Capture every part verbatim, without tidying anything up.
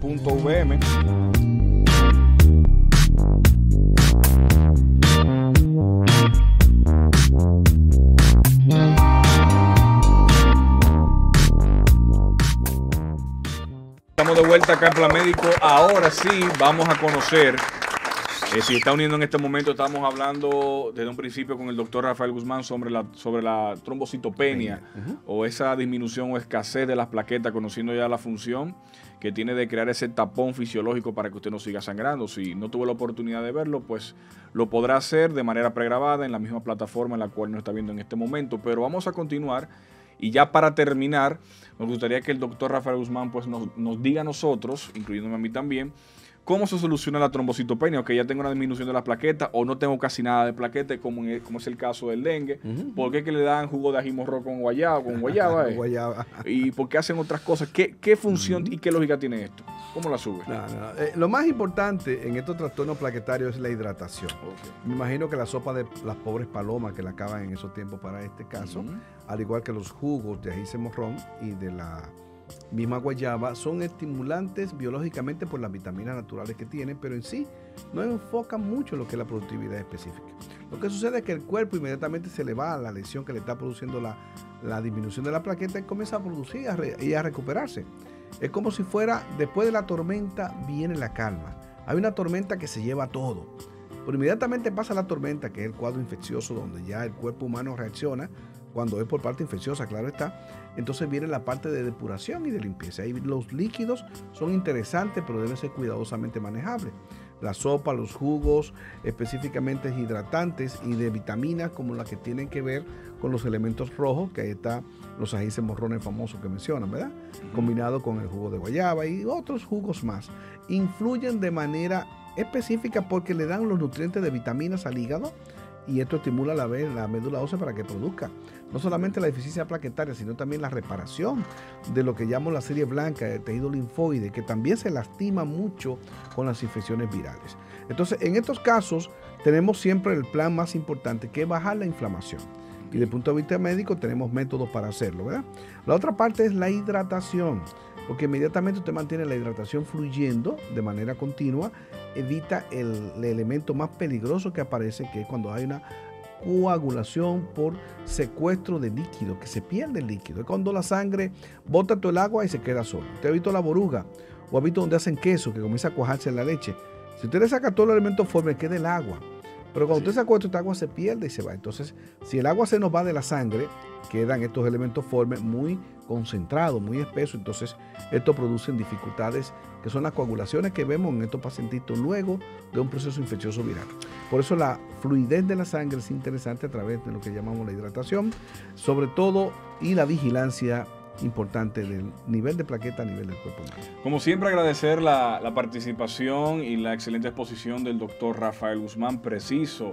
punto v m. Estamos de vuelta acá en Plan Médico. Ahora sí vamos a conocer, eh, si está uniendo en este momento, estamos hablando desde un principio con el doctor Rafael Guzmán sobre la, sobre la trombocitopenia, uh-huh, o esa disminución o escasez de las plaquetas, conociendo ya la función que tiene de crear ese tapón fisiológico para que usted no siga sangrando. Si no tuvo la oportunidad de verlo, pues lo podrá hacer de manera pregrabada en la misma plataforma en la cual nos está viendo en este momento. Pero vamos a continuar y ya para terminar, nos gustaría que el doctor Rafael Guzmán pues, nos, nos diga a nosotros, incluyéndome a mí también, cómo se soluciona la trombocitopenia, que ya tengo una disminución de las plaquetas o no tengo casi nada de plaquetas, como, como es el caso del dengue. Uh-huh. ¿Por qué que le dan jugo de ají morro con guayaba? Con guayaba, eh? guayaba. ¿Y por qué hacen otras cosas? ¿Qué, qué función uh-huh. y qué lógica tiene esto? ¿Cómo la sube? No, no. Eh, lo más importante en estos trastornos plaquetarios es la hidratación. Okay. Me imagino que la sopa de las pobres palomas que la acaban en esos tiempos para este caso, uh-huh, al igual que los jugos de ají morrón y de la misma guayaba, son estimulantes biológicamente por las vitaminas naturales que tienen, pero en sí no enfocan mucho lo que es la productividad específica. Lo que sucede es que el cuerpo inmediatamente se le va a la lesión que le está produciendo la, la disminución de la plaqueta y comienza a producir a re, y a recuperarse. Es como si fuera, después de la tormenta viene la calma. Hay una tormenta que se lleva todo, pero inmediatamente pasa la tormenta, que es el cuadro infeccioso donde ya el cuerpo humano reacciona. Cuando es por parte infecciosa, claro está, entonces viene la parte de depuración y de limpieza. Ahí los líquidos son interesantes, pero deben ser cuidadosamente manejables. La sopa, los jugos, específicamente hidratantes y de vitaminas como las que tienen que ver con los elementos rojos, que ahí están los ajíes morrones famosos que mencionan, ¿verdad? Combinado con el jugo de guayaba y otros jugos más. Influyen de manera específica porque le dan los nutrientes de vitaminas al hígado, y esto estimula la, la médula ósea para que produzca no solamente la deficiencia plaquetaria, sino también la reparación de lo que llamamos la serie blanca del tejido linfoide, que también se lastima mucho con las infecciones virales. Entonces, en estos casos, tenemos siempre el plan más importante, que es bajar la inflamación. Y desde el punto de vista médico, tenemos métodos para hacerlo, ¿verdad? La otra parte es la hidratación, porque inmediatamente usted mantiene la hidratación fluyendo de manera continua, evita el, el elemento más peligroso que aparece, que es cuando hay una coagulación por secuestro de líquido, que se pierde el líquido. Es cuando la sangre bota todo el agua y se queda solo. Usted ha visto la boruga, o ha visto donde hacen queso, que comienza a cuajarse en la leche. Si usted le saca todo el elemento forme, queda el agua. Pero cuando sí. usted se acuesta, esta agua se pierde y se va. Entonces, si el agua se nos va de la sangre, quedan estos elementos formes muy concentrados, muy espesos. Entonces, esto produce dificultades que son las coagulaciones que vemos en estos pacientitos luego de un proceso infeccioso viral. Por eso la fluidez de la sangre es interesante a través de lo que llamamos la hidratación, sobre todo, y la vigilancia importante del nivel de plaqueta a nivel del cuerpo humano. Como siempre, agradecer la, la participación y la excelente exposición del doctor Rafael Guzmán, preciso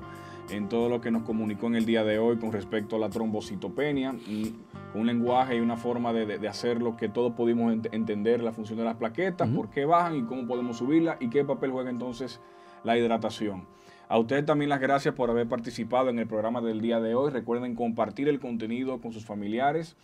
en todo lo que nos comunicó en el día de hoy con respecto a la trombocitopenia, y un lenguaje y una forma de, de, de hacerlo que todos pudimos ent entender la función de las plaquetas, uh-huh, por qué bajan y cómo podemos subirlas y qué papel juega entonces la hidratación. A ustedes también las gracias por haber participado en el programa del día de hoy. Recuerden compartir el contenido con sus familiares,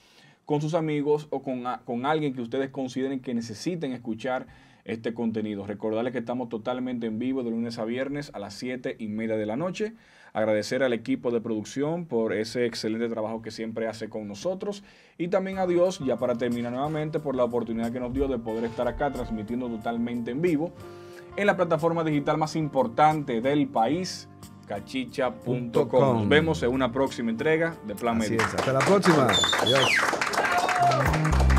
con sus amigos o con, con alguien que ustedes consideren que necesiten escuchar este contenido. Recordarles que estamos totalmente en vivo de lunes a viernes a las siete y media de la noche. Agradecer al equipo de producción por ese excelente trabajo que siempre hace con nosotros. Y también a Dios, ya para terminar nuevamente, por la oportunidad que nos dio de poder estar acá transmitiendo totalmente en vivo en la plataforma digital más importante del país, cachicha punto com. Nos vemos en una próxima entrega de Plan Médico. Hasta la próxima. Adiós.